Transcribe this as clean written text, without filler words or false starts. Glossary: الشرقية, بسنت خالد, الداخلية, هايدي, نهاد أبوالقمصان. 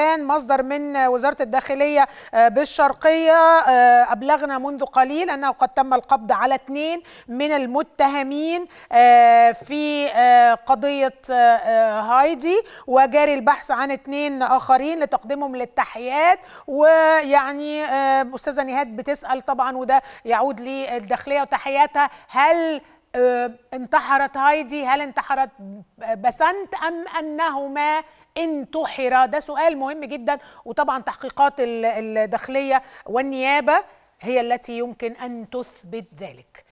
كان مصدر من وزارة الداخلية بالشرقية أبلغنا منذ قليل أنه قد تم القبض على 2 من المتهمين في قضية هايدي، وجاري البحث عن 2 آخرين لتقديمهم للتحيات. ويعني أستاذة نهاد بتسأل طبعا، وده يعود للداخلية وتحياتها، هل انتحرت هايدي؟ هل انتحرت بسنت؟ أم أنهما انتحرا؟ ده سؤال مهم جدا. وطبعا تحقيقات الداخلية والنيابة هي التي يمكن أن تثبت ذلك.